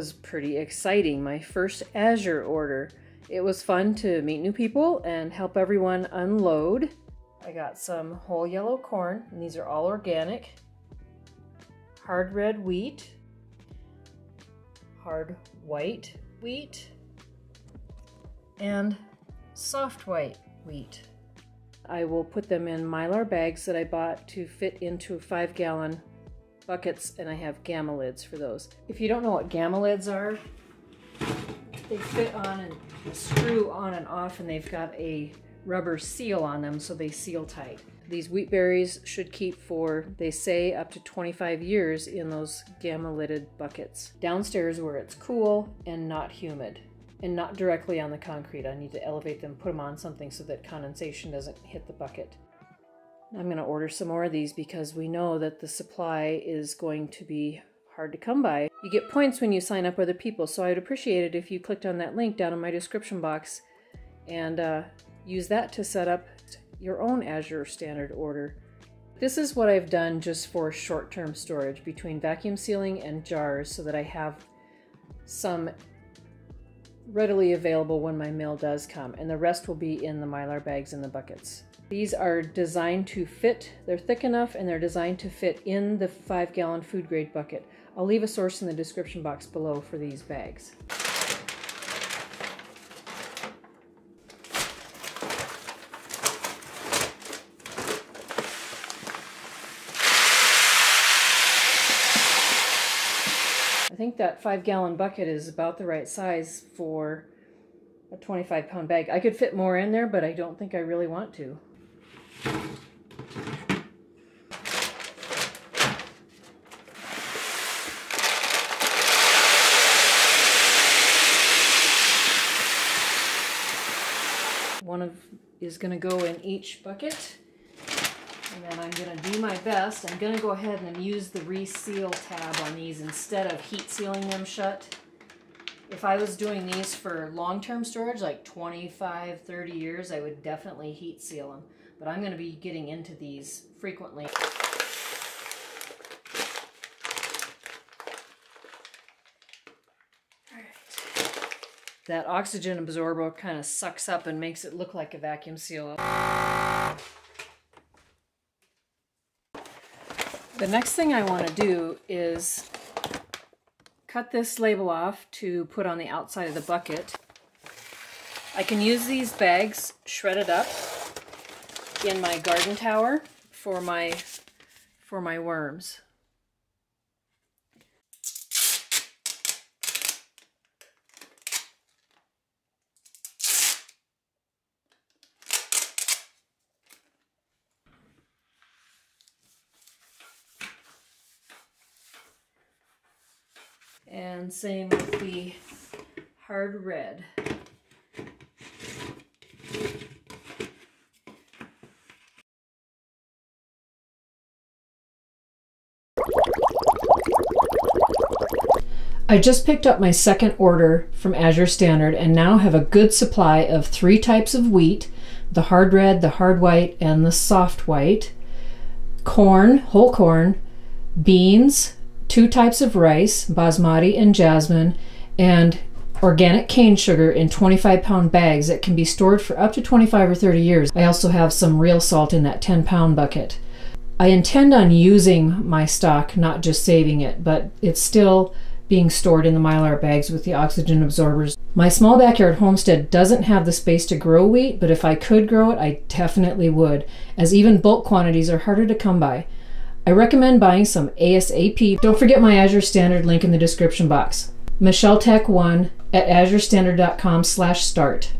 was pretty exciting, my first Azure order. It was fun to meet new people and help everyone unload. I got some whole yellow corn, and these are all organic. Hard red wheat, hard white wheat, and soft white wheat. I will put them in Mylar bags that I bought to fit into 5-gallon buckets, and I have gamma lids for those. If you don't know what gamma lids are, they fit on and screw on and off, and they've got a rubber seal on them so they seal tight. These wheat berries should keep for, they say, up to 25 years in those gamma lidded buckets. Downstairs where it's cool and not humid and not directly on the concrete. I need to elevate them, put them on something so that condensation doesn't hit the bucket. I'm going to order some more of these because we know that the supply is going to be hard to come by. You get points when you sign up other people, so I would appreciate it if you clicked on that link down in my description box and use that to set up your own Azure Standard order. This is what I've done just for short-term storage between vacuum sealing and jars so that I have some readily available when my mail does come, and the rest will be in the Mylar bags and the buckets. These are designed to fit, they're thick enough and they're designed to fit in the 5-gallon food grade bucket. I'll leave a source in the description box below for these bags. I think that 5-gallon bucket is about the right size for a 25-pound bag. I could fit more in there, but I don't think I really want to. One is going to go in each bucket, and then I'm going to do my best. I'm going to go ahead and use the reseal tab on these instead of heat sealing them shut. If I was doing these for long-term storage, like 25, 30 years, I would definitely heat seal them. But I'm going to be getting into these frequently. Alright. That oxygen absorber kind of sucks up and makes it look like a vacuum seal. The next thing I want to do is cut this label off to put on the outside of the bucket. I can use these bags shredded up in my garden tower for my worms. And same with the hard red. I just picked up my second order from Azure Standard and now have a good supply of 3 types of wheat: the hard red, the hard white, and the soft white, corn, whole corn, beans, 2 types of rice, basmati and jasmine, and organic cane sugar in 25-pound bags that can be stored for up to 25 or 30 years. I also have some real salt in that 10-pound bucket. I intend on using my stock, not just saving it, but it's still being stored in the Mylar bags with the oxygen absorbers. My small backyard homestead doesn't have the space to grow wheat, but if I could grow it, I definitely would, as even bulk quantities are harder to come by. I recommend buying some ASAP. Don't forget my Azure Standard link in the description box. MichelleTech1 at azurestandard.com/start.